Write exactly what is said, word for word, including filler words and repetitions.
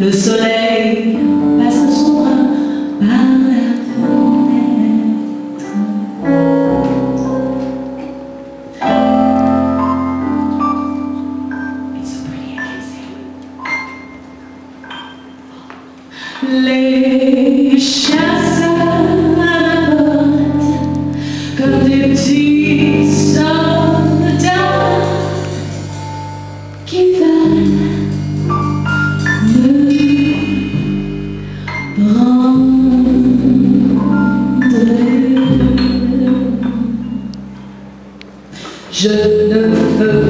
Le soleil passe son bras par la fenêtre. It's pretty amazing. Les chasseurs à la botte comme des petits soldats qui veulent Je ne veux